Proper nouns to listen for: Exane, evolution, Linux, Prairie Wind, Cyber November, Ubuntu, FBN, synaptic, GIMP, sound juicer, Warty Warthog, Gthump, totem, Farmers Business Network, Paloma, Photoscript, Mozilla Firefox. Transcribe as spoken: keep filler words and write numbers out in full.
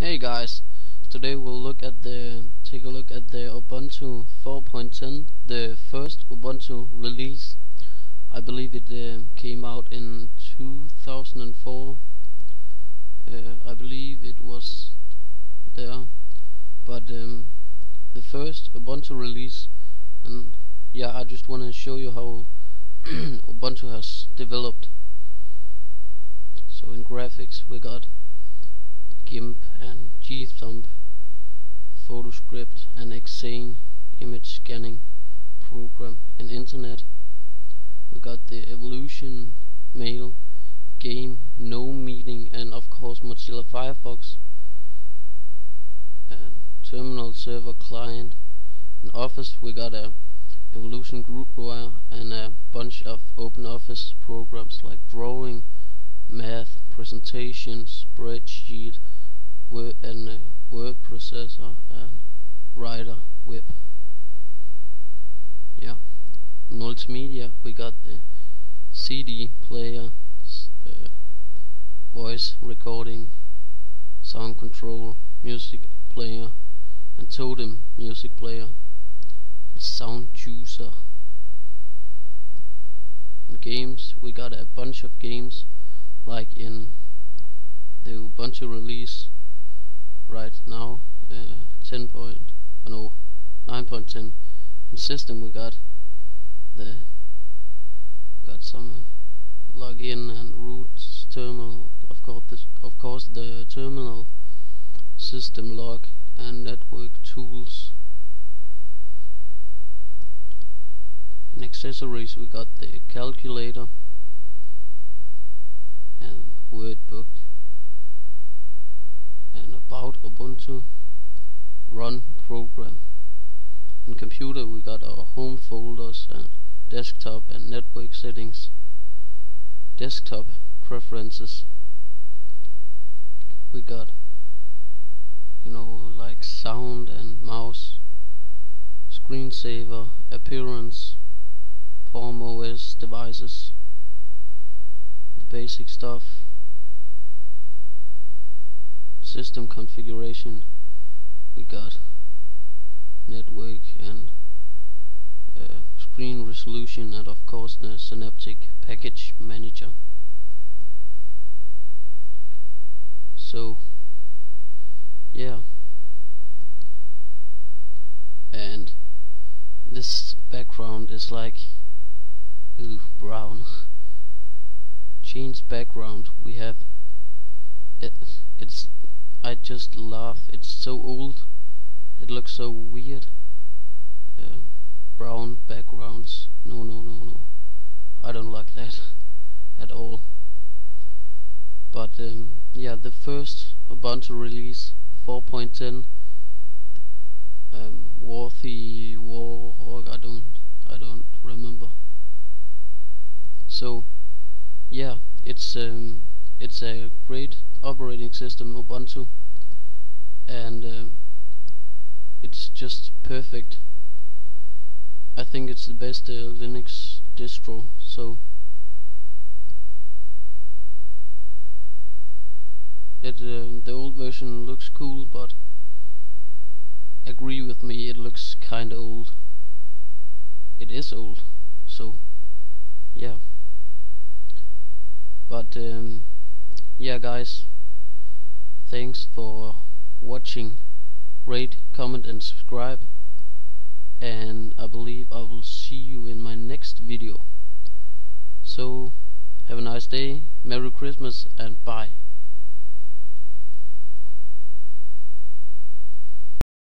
Hey guys, today we'll look at the take a look at the Ubuntu four point ten, the first Ubuntu release. I believe it uh, came out in two thousand four. Uh, I believe it was there, but um, the first Ubuntu release, and yeah, I just want to show you how Ubuntu has developed. So in graphics we got GIMP and Gthump, Photoscript and Exane image scanning program and internet. We got the evolution, mail, game, no meeting, and of course Mozilla Firefox, and terminal, server, client. In Office we got a evolution groupware and a bunch of open office programs like drawing, math, presentation, spreadsheet, Word and uh, word processor and writer whip. Yeah, multimedia. We got the C D player, uh, voice recording, sound control, music player, and totem music player, and sound juicer. In games, we got a bunch of games, like in the Ubuntu release. Right now, uh, ten point no nine point ten. In system, we got the we got some login and root terminal. Of course, the, of course, the terminal, system log, and network tools. In accessories, we got the calculator and word book. And about Ubuntu, run program. In computer we got our home folders and desktop and network settings, desktop preferences. We got, you know, like sound and mouse, screensaver, appearance, Palm O S devices, the basic stuff. System configuration, we got network and uh, screen resolution, and of course the synaptic package manager. So yeah, and this background is like ooh, brown. Change background. We have it, it's I just laugh, it's so old, it looks so weird. Uh, brown backgrounds, no no no no, I don't like that at all. But um, yeah, the first Ubuntu release, four point ten, um, Warty Warthog, I don't, I don't remember. So yeah, it's um, it's a great operating system, Ubuntu, and uh, it's just perfect. I think it's the best uh, Linux distro. So it uh, the old version looks cool, but agree with me, it looks kinda old. It is old, so yeah. But um, yeah guys, thanks for watching. Rate, comment and subscribe, and I believe I will see you in my next video. So have a nice day, Merry Christmas, and bye.